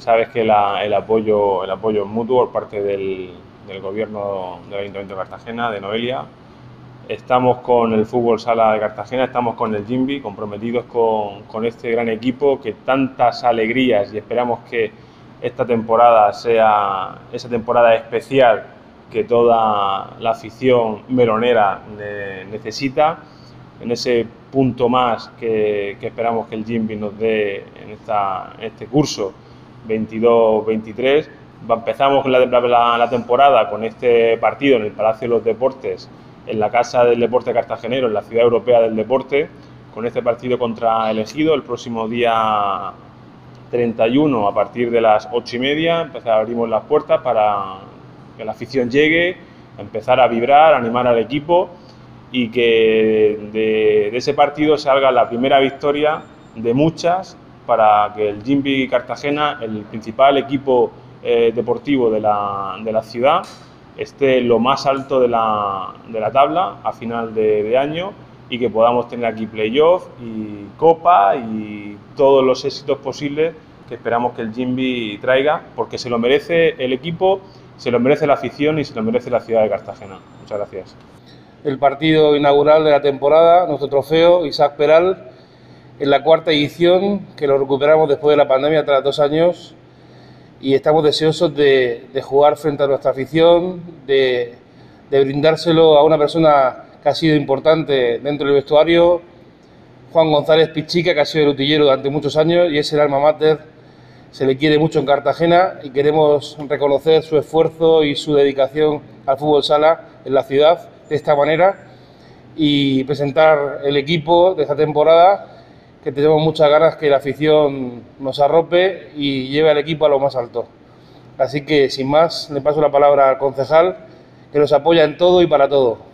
Sabes que el apoyo es mutuo por parte del Gobierno del Ayuntamiento de Cartagena, de Noelia. Estamos con el Fútbol Sala de Cartagena, estamos con el Jimbee, comprometidos con este gran equipo que tantas alegrías, y esperamos que esta temporada sea esa temporada especial que toda la afición melonera necesita. En ese punto más que esperamos que el Jimbee nos dé en este curso 22-23. Empezamos la temporada con este partido en el Palacio de los Deportes, en la Casa del Deporte Cartagenero, en la Ciudad Europea del Deporte, con este partido contra El Ejido el próximo día 31 a partir de las 8:30. Abrimos las puertas para que la afición llegue, empezar a vibrar, a animar al equipo, y que de ese partido salga la primera victoria de muchas para que el Jimbee Cartagena, el principal equipo deportivo de la ciudad, esté lo más alto de la tabla a final de año, y que podamos tener aquí playoff y copa y todos los éxitos posibles que esperamos que el Jimbee traiga, porque se lo merece el equipo, se lo merece la afición y se lo merece la ciudad de Cartagena. Muchas gracias. El partido inaugural de la temporada, nuestro trofeo Isaac Peral, en la cuarta edición, que lo recuperamos después de la pandemia tras 2 años, y estamos deseosos de jugar frente a nuestra afición, de brindárselo a una persona que ha sido importante dentro del vestuario, Juan González Pichica, que ha sido el utillero durante muchos años y es el alma mater, se le quiere mucho en Cartagena, y queremos reconocer su esfuerzo y su dedicación al fútbol sala en la ciudad de esta manera, y presentar el equipo de esta temporada, que tenemos muchas ganas que la afición nos arrope y lleve al equipo a lo más alto. Así que, sin más, le paso la palabra al concejal, que nos apoya en todo y para todo.